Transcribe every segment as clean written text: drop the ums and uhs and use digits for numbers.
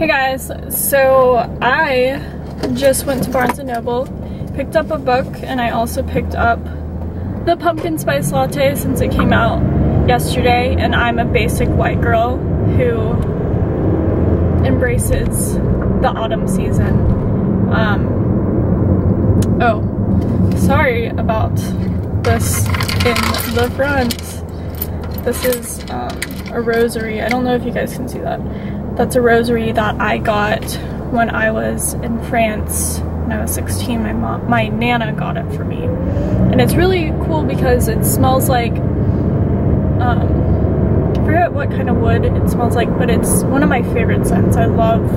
Hey guys, so I just went to Barnes & Noble, picked up a book, and I also picked up the pumpkin spice latte since it came out yesterday, and I'm a basic white girl who embraces the autumn season. Oh, sorry about this in the front. This is a rosary. I don't know if you guys can see that. That's a rosary that I got when I was in France when I was 16. My Nana got it for me. And it's really cool because it smells like, I forget what kind of wood it smells like, but it's one of my favorite scents. I love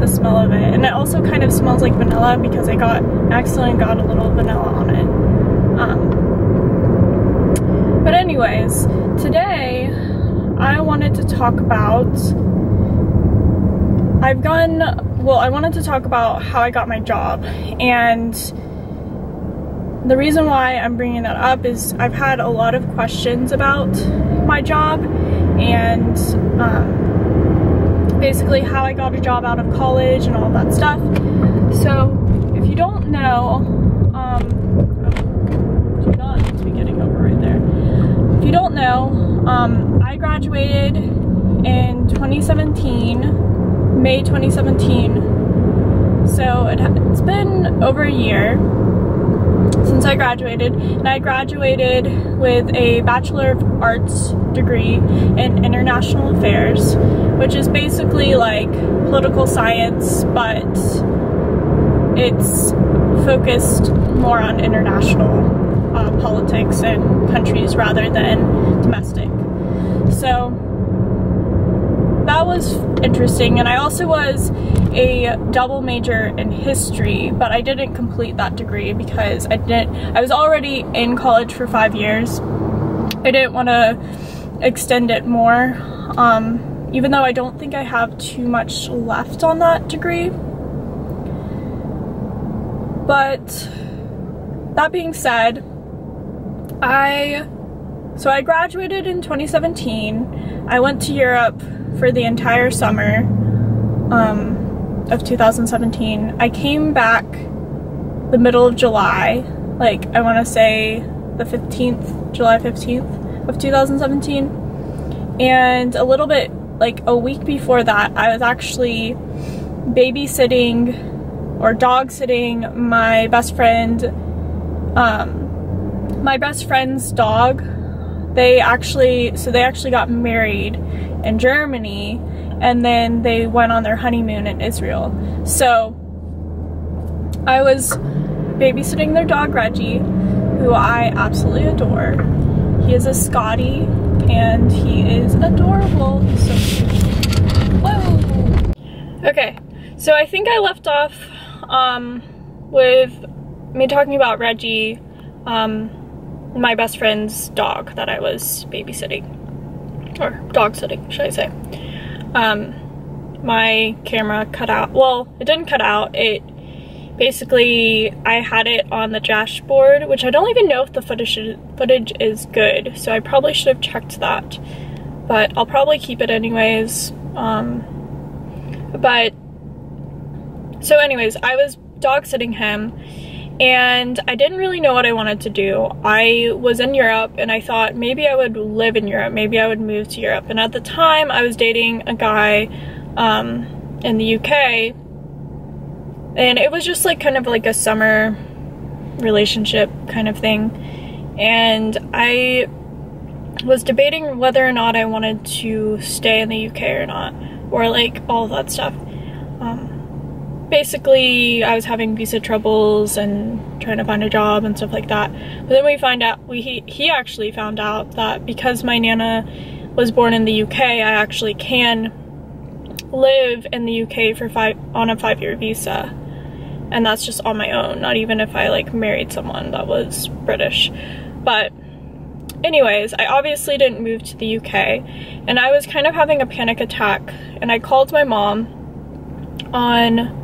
the smell of it. And it also kind of smells like vanilla because I accidentally got a little vanilla on it. But anyways, today I wanted to talk about I wanted to talk about how I got my job, and the reason why I'm bringing that up is I've had a lot of questions about my job and basically how I got a job out of college and all that stuff. So if you don't know, do not need to be getting over right there. If you don't know, I graduated in 2017. May 2017, so it's been over a year since I graduated, and I graduated with a Bachelor of Arts degree in International Affairs, which is basically like political science, but it's focused more on international politics and countries rather than domestic. So that was interesting, and I also was a double major in history, but I didn't complete that degree because I was already in college for 5 years. I didn't want to extend it more, even though I don't think I have too much left on that degree. But that being said, I graduated in 2017. I went to Europe for the entire summer of 2017. I came back the middle of July, like I want to say the 15th, July 15th of 2017. And a little bit, like a week before that, I was actually babysitting or dog sitting my best friend, my best friend's dog. They actually got married in Germany, and then they went on their honeymoon in Israel. So I was babysitting their dog Reggie, who I absolutely adore. He is a Scottie and he is adorable. He's so cute. Whoa. Okay, so I think I left off with me talking about Reggie, my best friend's dog that I was babysitting. Or dog sitting, should I say. My camera cut out. Well, it didn't cut out. It basically, I had it on the dashboard, which I don't even know if the footage is good, so I probably should have checked that, but I'll probably keep it anyways. So anyways, I was dog sitting him, and I didn't really know what I wanted to do. I was in Europe and I thought maybe I would live in Europe, maybe I would move to Europe. And at the time I was dating a guy in the UK, and it was just like kind of like a summer relationship kind of thing. And I was debating whether or not I wanted to stay in the UK or not, or like all that stuff. Basically, I was having visa troubles and trying to find a job and stuff like that. But then we find out, he actually found out that because my Nana was born in the UK, I actually can live in the UK on a 5-year visa. And that's just on my own, not even if I like married someone that was British. But anyways, I obviously didn't move to the UK, and I was kind of having a panic attack, and I called my mom on,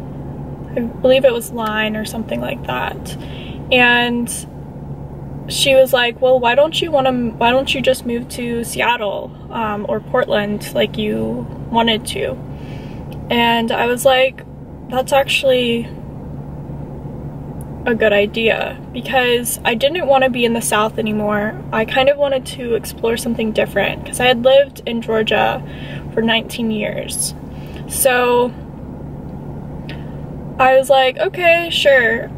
I believe it was Line or something like that, and she was like, well, why don't you just move to Seattle or Portland like you wanted to? And I was like, that's actually a good idea, because I didn't want to be in the South anymore. I kind of wanted to explore something different, because I had lived in Georgia for 19 years. So I was like, okay, sure.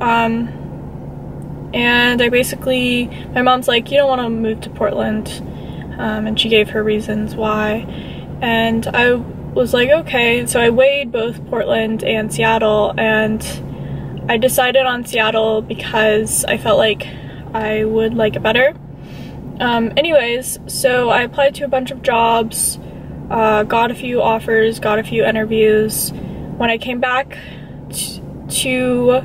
And I basically, my mom's like, you don't want to move to Portland. And she gave her reasons why. And I was like, okay. So I weighed both Portland and Seattle, and I decided on Seattle because I felt like I would like it better. Anyways, so I applied to a bunch of jobs, got a few offers, got a few interviews. When I came back to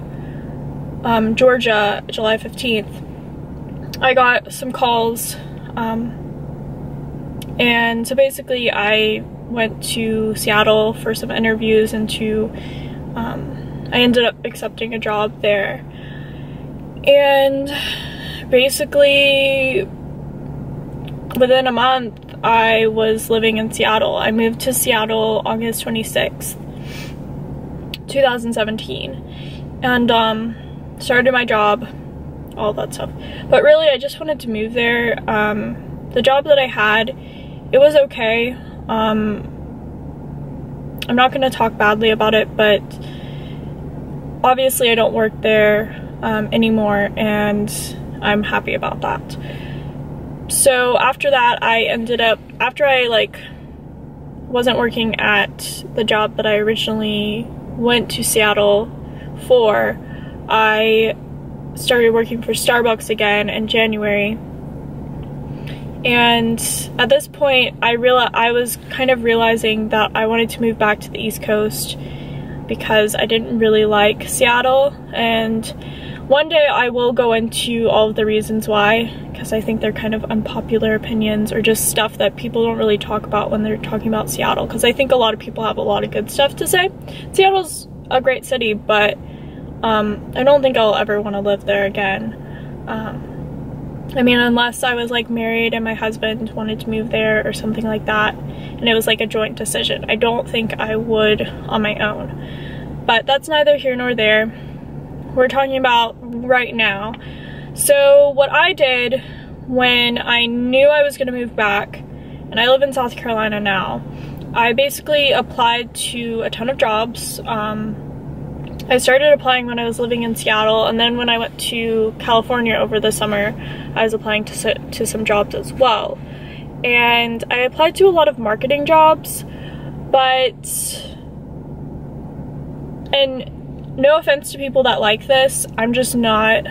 Georgia, July 15th, I got some calls, and so basically I went to Seattle for some interviews, and I ended up accepting a job there. And basically within a month I was living in Seattle. I moved to Seattle August 26th, 2017, and started my job, all that stuff. But really I just wanted to move there. The job that I had, it was okay. I'm not gonna talk badly about it, but obviously I don't work there anymore, and I'm happy about that. So after that, I ended up, after I like wasn't working at the job that I originally went to Seattle for, I started working for Starbucks again in January. And at this point I was kind of realizing that I wanted to move back to the East Coast, because I didn't really like Seattle. And one day I will go into all of the reasons why, because I think they're kind of unpopular opinions, or just stuff that people don't really talk about when they're talking about Seattle, because I think a lot of people have a lot of good stuff to say. Seattle's a great city, but I don't think I'll ever want to live there again. I mean, unless I was like married and my husband wanted to move there or something like that, and it was like a joint decision. I don't think I would on my own, but that's neither here nor there. We're talking about right now. So what I did when I knew I was gonna move back, and I live in South Carolina now, I basically applied to a ton of jobs. I started applying when I was living in Seattle, and then when I went to California over the summer, I was applying to some jobs as well. And I applied to a lot of marketing jobs, and no offense to people that like this, I'm just not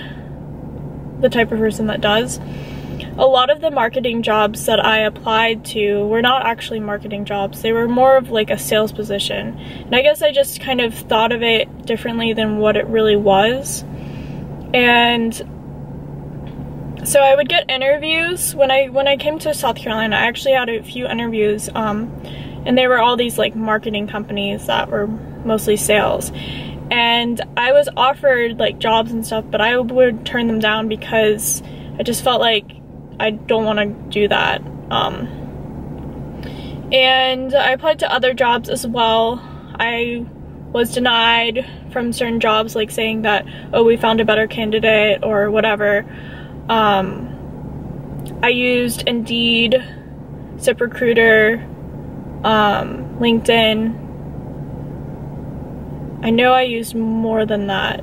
the type of person that does. A lot of the marketing jobs that I applied to were not actually marketing jobs. They were more of like a sales position. And I guess I just kind of thought of it differently than what it really was. And so I would get interviews. When I came to South Carolina, I actually had a few interviews, and they were all these like marketing companies that were mostly sales. And I was offered like jobs and stuff, but I would turn them down because I just felt like I don't want to do that. And I applied to other jobs as well. I was denied from certain jobs, like saying that, oh, we found a better candidate or whatever. I used Indeed, ZipRecruiter, LinkedIn. I know I used more than that.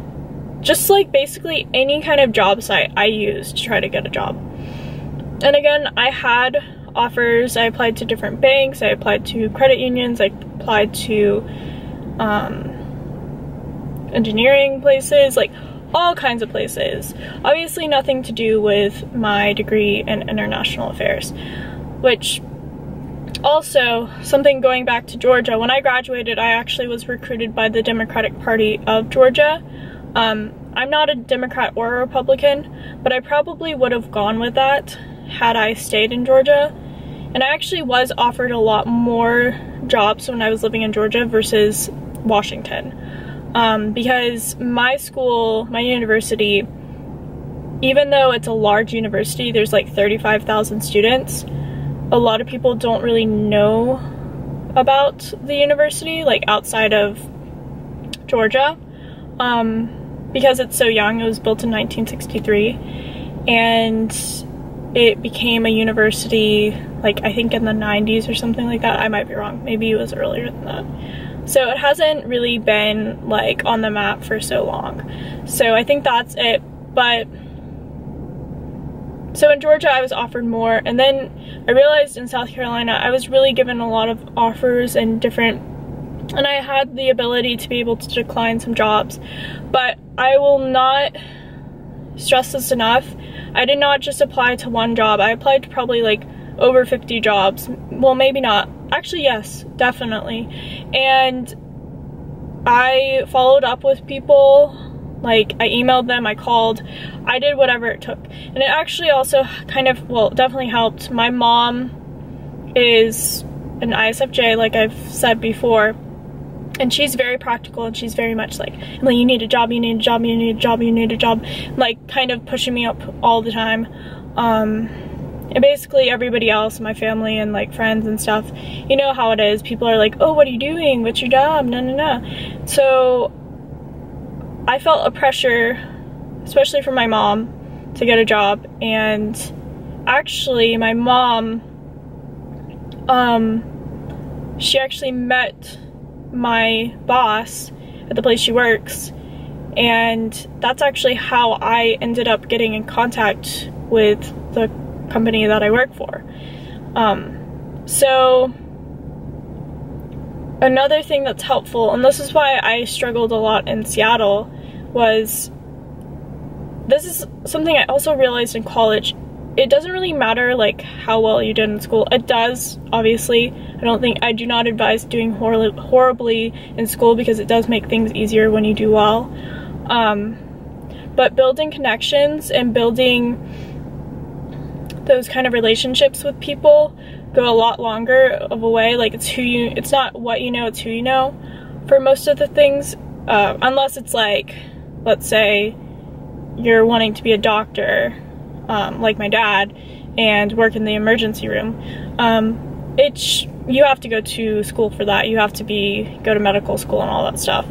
Just like basically any kind of job site I used to try to get a job. And again, I had offers. I applied to different banks, I applied to credit unions, I applied to engineering places, like all kinds of places. Obviously nothing to do with my degree in international affairs, which also, something going back to Georgia, when I graduated, I actually was recruited by the Democratic Party of Georgia. I'm not a Democrat or a Republican, but I probably would have gone with that had I stayed in Georgia. And I actually was offered a lot more jobs when I was living in Georgia versus Washington, because my school, my university, even though it's a large university, there's like 35,000 students, a lot of people don't really know about the university, like outside of Georgia, because it's so young. It was built in 1963 and it became a university like I think in the 90s or something like that. I might be wrong, maybe it was earlier than that. So it hasn't really been like on the map for so long. So I think that's it. But so in Georgia I was offered more, and then I realized in South Carolina I was really given a lot of offers and different, and I had the ability to be able to decline some jobs. But I will not stress this enough, I did not just apply to one job. I applied to probably like over 50 jobs. Well, maybe not. Actually, yes, definitely. And I followed up with people. Like, I emailed them, I called, I did whatever it took. And it actually also kind of, well, definitely helped. My mom is an ISFJ, like I've said before. And she's very practical, and she's very much like, Emily, you need a job, you need a job, you need a job, you need a job. Like, kind of pushing me up all the time. And basically everybody else, my family and like friends and stuff, you know how it is. People are like, oh, what are you doing? What's your job? No, no, no. So I felt a pressure, especially from my mom, to get a job. And actually my mom, she actually met my boss at the place she works, and that's actually how I ended up getting in contact with the company that I work for. So another thing that's helpful, and this is why I struggled a lot in Seattle, was this is something I also realized in college. It doesn't really matter like how well you did in school. It does, obviously. I do not advise doing horribly in school, because it does make things easier when you do well. But building connections and building those kind of relationships with people go a lot longer of a way. Like, it's who you, it's not what you know, it's who you know for most of the things. Unless it's like, let's say you're wanting to be a doctor, like my dad, and work in the emergency room. You have to go to school for that. You have to go to medical school and all that stuff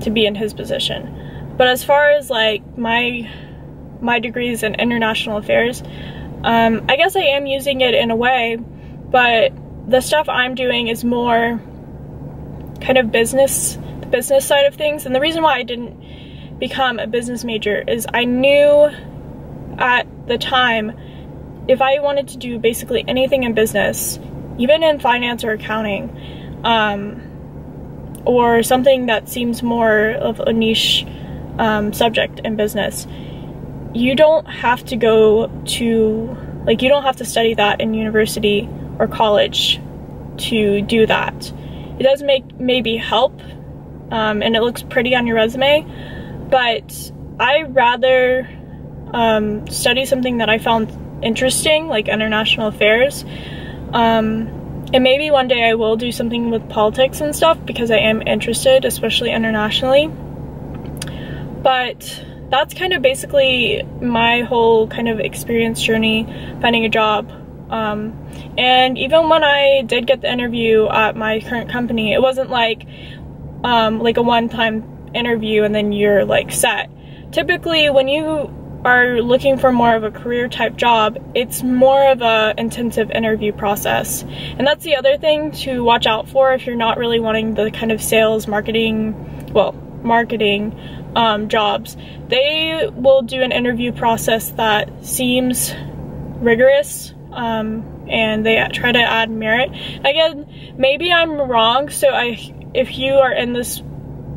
to be in his position. But as far as like my degrees in international affairs, I guess I am using it in a way, but the stuff I'm doing is more kind of the business side of things. And the reason why I didn't become a business major is I knew at the time, if I wanted to do basically anything in business, even in finance or accounting, or something that seems more of a niche subject in business, you don't have to go to, like, you don't have to study that in university or college to do that. It does maybe help, and it looks pretty on your resume, but I rather study something that I found interesting, like international affairs. And maybe one day I will do something with politics and stuff, because I am interested, especially internationally. But that's kind of basically my whole kind of experience journey finding a job. And even when I did get the interview at my current company, it wasn't like a one-time interview and then you're like set. Typically when you are looking for more of a career type job, it's more of a intensive interview process. And that's the other thing to watch out for if you're not really wanting the kind of sales, marketing jobs. They will do an interview process that seems rigorous, and they try to add merit. Again, maybe I'm wrong, so if you are in this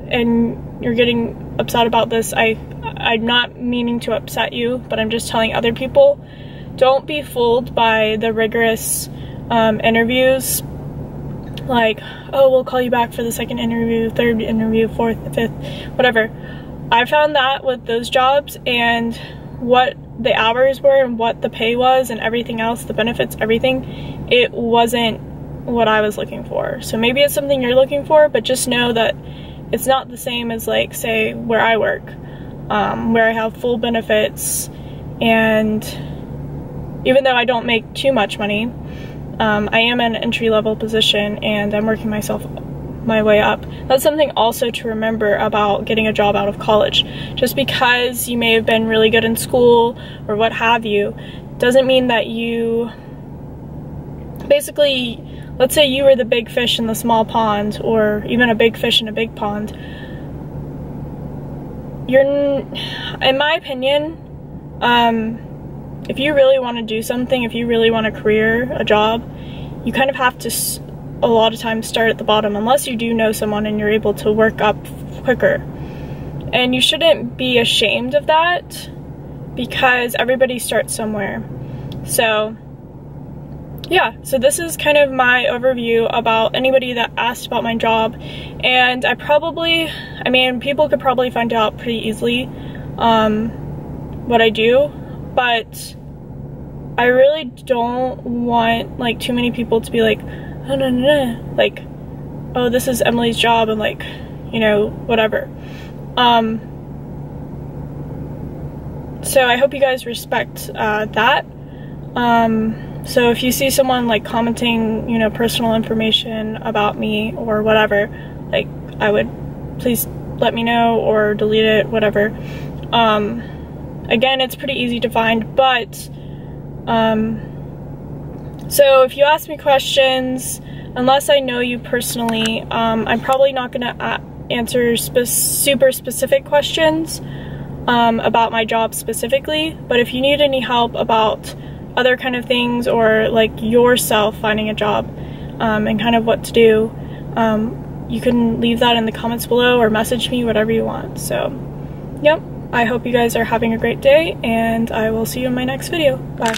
and you're getting upset about this, I'm not meaning to upset you, but I'm just telling other people, don't be fooled by the rigorous interviews. Like, oh, we'll call you back for the second interview, third interview, fourth, fifth, whatever. I found that with those jobs and what the hours were and what the pay was and everything else, the benefits, everything, it wasn't what I was looking for. So maybe it's something you're looking for, but just know that it's not the same as, like, say, where I work. Where I have full benefits, and even though I don't make too much money, I am an entry-level position and I'm working my way up. That's something also to remember about getting a job out of college. Just because you may have been really good in school or what have you, doesn't mean that you, basically, let's say you were the big fish in the small pond, or even a big fish in a big pond. You're, in my opinion, if you really want to do something, if you really want a career, a job, you kind of have to, a lot of times, start at the bottom, unless you do know someone and you're able to work up quicker. And you shouldn't be ashamed of that, because everybody starts somewhere. So yeah, so this is kind of my overview about anybody that asked about my job. And I mean, people could probably find out pretty easily what I do, but I really don't want, like, too many people to be like, oh, no, like, oh, this is Emily's job, and, like, you know, whatever. So I hope you guys respect that. So if you see someone, like, commenting, you know, personal information about me or whatever, like, I would, please let me know or delete it, whatever. Again, it's pretty easy to find, but so if you ask me questions, unless I know you personally, I'm probably not going to answer super specific questions about my job specifically. But if you need any help about other kind of things, or like yourself finding a job and kind of what to do, you can leave that in the comments below or message me, whatever you want. So yep, I hope you guys are having a great day, and I will see you in my next video. Bye.